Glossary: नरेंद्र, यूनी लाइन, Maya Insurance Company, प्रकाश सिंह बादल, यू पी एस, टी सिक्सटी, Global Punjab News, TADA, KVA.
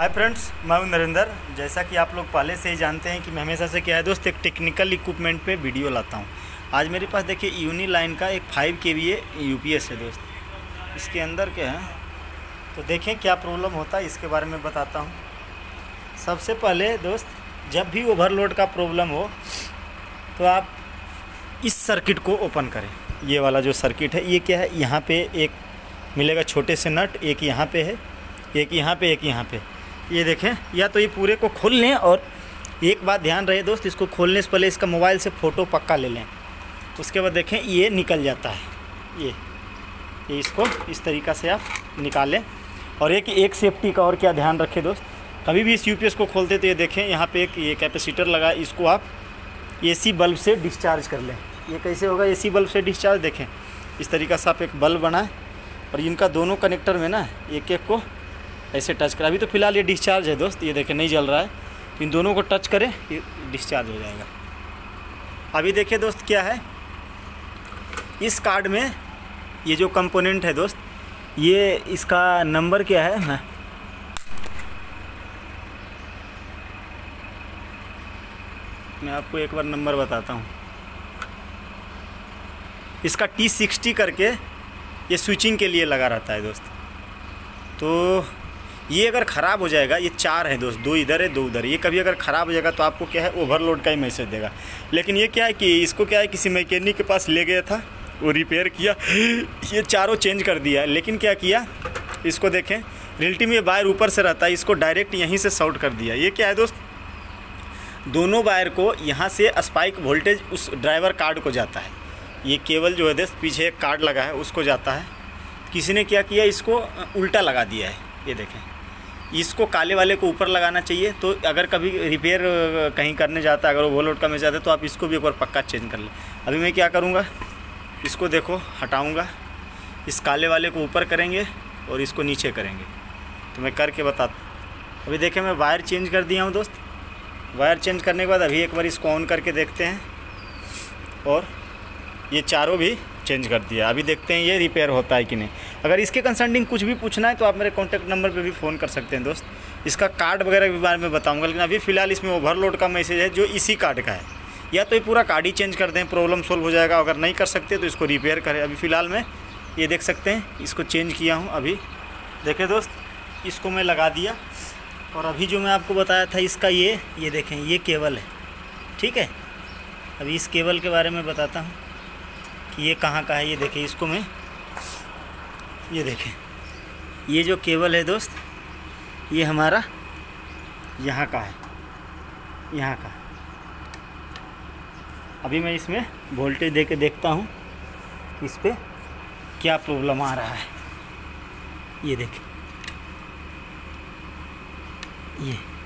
Hi friends, मैं हूं नरेंद्र। जैसा कि आप लोग पहले से ही जानते हैं कि मैं हमेशा से क्या है दोस्त एक टेक्निकल इक्विपमेंट पे वीडियो लाता हूं। आज मेरे पास देखिए यूनी लाइन का एक 5 KVA UPS है दोस्त। इसके अंदर के हैं तो देखें क्या प्रॉब्लम होता है, इसके बारे में बताता हूं। सबसे पहले दोस्त, जब भी ओवरलोड का प्रॉब्लम हो तो आप इस सर्किट को ओपन करें। ये वाला जो सर्किट है ये क्या है, यहाँ पर एक मिलेगा छोटे से नट, एक यहाँ पर है, एक यहाँ पर, एक यहाँ पर। ये देखें, या तो ये पूरे को खोल लें। और एक बात ध्यान रहे दोस्त, इसको खोलने से पहले इसका मोबाइल से फ़ोटो पक्का ले लें। उसके बाद देखें ये निकल जाता है, ये इसको इस तरीक़ा से आप निकालें। और एक सेफ्टी का और क्या ध्यान रखें दोस्त, कभी भी इस UPS को खोलते तो ये देखें यहाँ पे एक ये कैपेसिटर लगा, इसको आप AC बल्ब से डिस्चार्ज कर लें। ये कैसे होगा AC बल्ब से डिस्चार्ज, देखें इस तरीक़ा से आप एक बल्ब बनाएँ और इनका दोनों कनेक्टर में ना एक एक को ऐसे टच करा। अभी तो फिलहाल ये डिस्चार्ज है दोस्त, ये देखें नहीं जल रहा है। इन दोनों को टच करें, ये डिस्चार्ज हो जाएगा। अभी देखिए दोस्त क्या है, इस कार्ड में ये जो कंपोनेंट है दोस्त, ये इसका नंबर क्या है, हाँ। मैं आपको एक बार नंबर बताता हूँ। इसका T60 करके ये स्विचिंग के लिए लगा रहता है दोस्त। तो ये अगर ख़राब हो जाएगा, ये 4 है दोस्त, 2 इधर है 2 उधर, ये कभी अगर ख़राब हो जाएगा तो आपको क्या है ओवरलोड का ही मैसेज देगा। लेकिन ये क्या है कि इसको क्या है किसी मैकेनिक के पास ले गया था, वो रिपेयर किया, ये चारों चेंज कर दिया। लेकिन क्या किया, इसको देखें रियलिटी में वायर ऊपर से रहता है, इसको डायरेक्ट यहीं से शॉर्ट कर दिया। ये क्या है दोस्त, दोनों वायर को यहाँ से स्पाइक वोल्टेज उस ड्राइवर कार्ड को जाता है। ये केबल जो है दोस्त पीछे एक कार्ड लगा है उसको जाता है। किसी ने क्या किया, इसको उल्टा लगा दिया है। ये देखें, इसको काले वाले को ऊपर लगाना चाहिए। तो अगर कभी रिपेयर कहीं करने जाता है, अगर ओवरलोड का में जाता है, तो आप इसको भी एक बार पक्का चेंज कर लें। अभी मैं क्या करूँगा, इसको देखो हटाऊँगा, इस काले वाले को ऊपर करेंगे और इसको नीचे करेंगे। तो मैं करके बताता। अभी देखें मैं वायर चेंज कर दिया हूँ दोस्त। वायर चेंज करने के बाद अभी एक बार इसको ऑन करके देखते हैं, और ये चारों भी चेंज कर दिया। अभी देखते हैं ये रिपेयर होता है कि नहीं। अगर इसके कंसर्निंग कुछ भी पूछना है तो आप मेरे कॉन्टैक्ट नंबर पे भी फ़ोन कर सकते हैं दोस्त। इसका कार्ड वगैरह के बारे में बताऊंगा, लेकिन अभी फ़िलहाल इसमें ओवरलोड का मैसेज है जो इसी कार्ड का है। या तो ये पूरा कार्ड ही चेंज कर दें, प्रॉब्लम सोल्व हो जाएगा। अगर नहीं कर सकते तो इसको रिपेयर करें। अभी फ़िलहाल मैं ये देख सकते हैं, इसको चेंज किया हूँ। अभी देखें दोस्त, इसको मैं लगा दिया। और अभी जो मैं आपको बताया था इसका ये देखें ये केबल है, ठीक है। अभी इस केबल के बारे में बताता हूँ कि ये कहाँ का है। ये देखें, इसको मैं ये देखें, ये जो केबल है दोस्त ये हमारा यहाँ का है, यहाँ का। अभी मैं इसमें वोल्टेज दे के देखता हूँ इस पर क्या प्रॉब्लम आ रहा है। ये देखें, ये